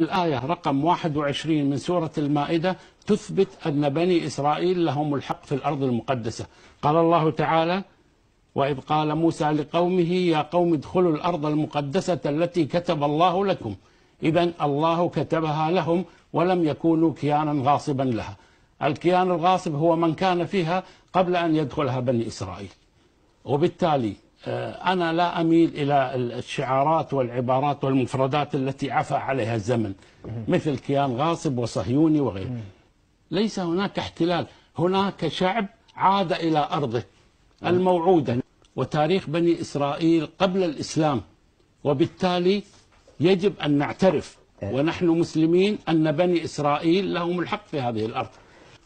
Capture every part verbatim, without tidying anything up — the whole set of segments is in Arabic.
الآية رقم واحد وعشرين من سورة المائدة تثبت أن بني إسرائيل لهم الحق في الأرض المقدسة. قال الله تعالى: وإذ قال موسى لقومه يا قوم ادخلوا الأرض المقدسة التي كتب الله لكم. إذن الله كتبها لهم ولم يكونوا كيانا غاصبا لها. الكيان الغاصب هو من كان فيها قبل أن يدخلها بني إسرائيل. وبالتالي أنا لا أميل إلى الشعارات والعبارات والمفردات التي عفى عليها الزمن، مثل كيان غاصب وصهيوني وغيره. ليس هناك احتلال، هناك شعب عاد إلى أرضه الموعودة، وتاريخ بني إسرائيل قبل الإسلام، وبالتالي يجب أن نعترف ونحن مسلمين أن بني إسرائيل لهم الحق في هذه الأرض.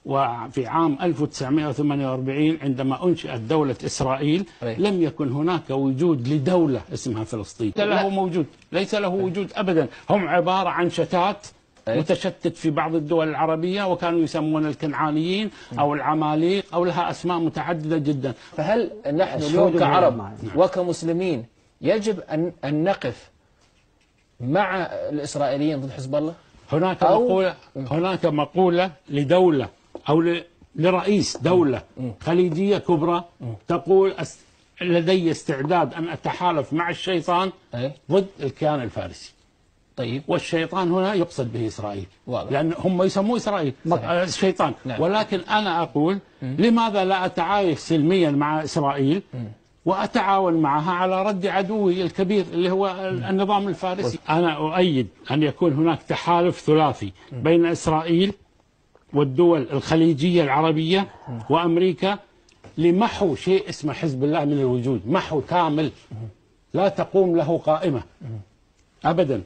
وفي عام ألف وتسعمئة وثمانية وأربعين عندما أنشئت دولة إسرائيل لم يكن هناك وجود لدولة اسمها فلسطين، ليس له موجود، ليس له وجود أبدا. هم عبارة عن شتات متشتت في بعض الدول العربية، وكانوا يسمون الكنعانيين أو العماليق أو لها أسماء متعددة جدا. فهل نحن اليوم كعرب وكمسلمين يجب أن نقف مع الإسرائيليين ضد حزب الله؟ هناك مقولة هناك مقولة لدولة أو لرئيس دولة خليجية كبرى تقول: لدي استعداد أن أتحالف مع الشيطان ضد الكيان الفارسي. طيب، والشيطان هنا يقصد به إسرائيل، لأن هم يسموه إسرائيل الشيطان. ولكن أنا أقول: لماذا لا أتعايش سلميا مع إسرائيل وأتعاون معها على رد عدوي الكبير اللي هو النظام الفارسي؟ أنا أؤيد أن يكون هناك تحالف ثلاثي بين إسرائيل والدول الخليجية العربية وأمريكا لمحو شيء اسمه حزب الله من الوجود، محو كامل لا تقوم له قائمة أبدا.